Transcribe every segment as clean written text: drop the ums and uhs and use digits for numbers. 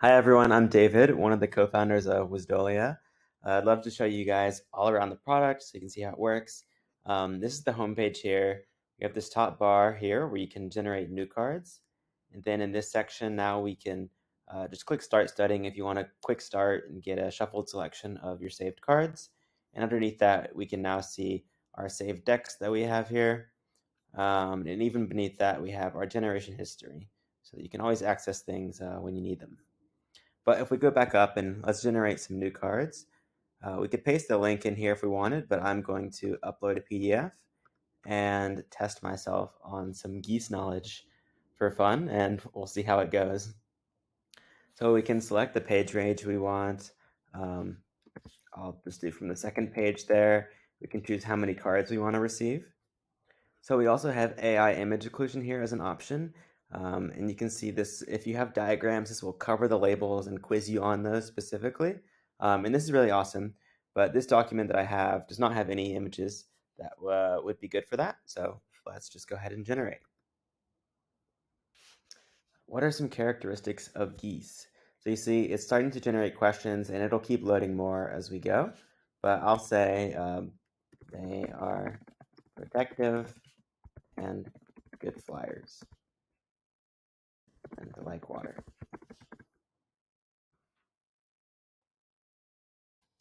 Hi everyone, I'm David, one of the co-founders of Wisdolia. I'd love to show you guys all around the product so you can see how it works. This is the homepage here. We have this top bar here where you can generate new cards. And then in this section now we can just click Start Studying if you want to quick start and get a shuffled selection of your saved cards. And underneath that we can now see our saved decks that we have here. And even beneath that we have our generation history so that you can always access things when you need them. But if we go back up and let's generate some new cards, we could paste the link in here if we wanted, but I'm going to upload a PDF and test myself on some geese knowledge for fun, and we'll see how it goes. So we can select the page range we want. I'll just do from the second page there. We can choose how many cards we want to receive. So we also have AI image occlusion here as an option. And you can see this, if you have diagrams, this will cover the labels and quiz you on those specifically. And this is really awesome, but this document that I have does not have any images that would be good for that. So let's just go ahead and generate. What are some characteristics of geese? So you see it's starting to generate questions and it'll keep loading more as we go, but I'll say they are protective and good flyers. And they like water.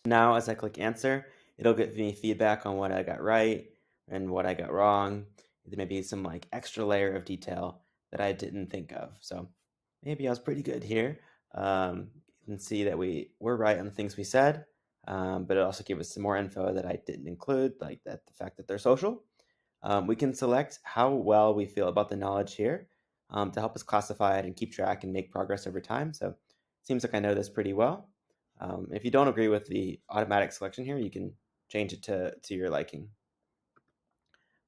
Now, as I click answer, it'll give me feedback on what I got right and what I got wrong. There may be some like extra layer of detail that I didn't think of. So maybe I was pretty good here. You can see that we were right on the things we said, but it also gave us some more info that I didn't include, like that the fact that they're social. We can select how well we feel about the knowledge here. To help us classify it and keep track and make progress over time. So it seems like I know this pretty well. If you don't agree with the automatic selection here, you can change it to your liking.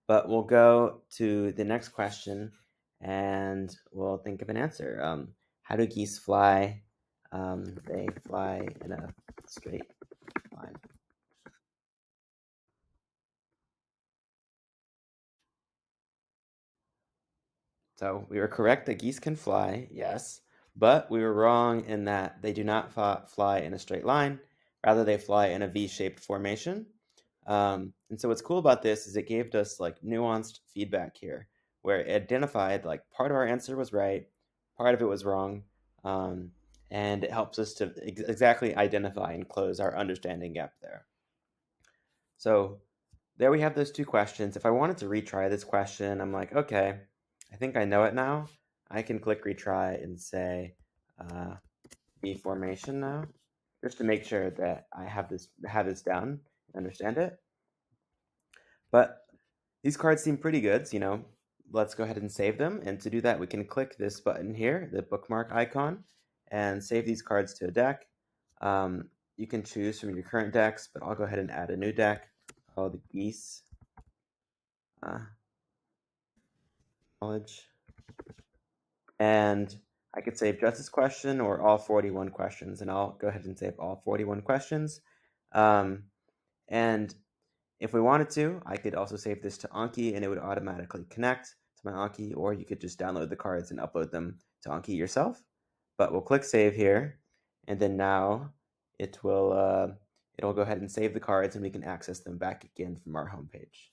But we'll go to the next question and we'll think of an answer. How do geese fly? They fly in a straight line. So we were correct that geese can fly, yes, but we were wrong in that they do not fly in a straight line. Rather, they fly in a V-shaped formation. And so what's cool about this is it gave us like nuanced feedback here, where it identified like part of our answer was right, part of it was wrong, and it helps us to exactly identify and close our understanding gap there. So there we have those two questions. If I wanted to retry this question, I'm like, okay, I think I know it now. I can click retry and say B formation now, just to make sure that I have this down and understand it. But these cards seem pretty good, so, you know, let's go ahead and save them. And to do that, we can click this button here, the bookmark icon, and save these cards to a deck. You can choose from your current decks, but I'll go ahead and add a new deck called the Geese. Knowledge. And I could save just this question or all 41 questions, and I'll go ahead and save all 41 questions. And if we wanted to, I could also save this to Anki and it would automatically connect to my Anki, or you could just download the cards and upload them to Anki yourself. But we'll click save here, and then now it will it'll go ahead and save the cards and we can access them back again from our homepage.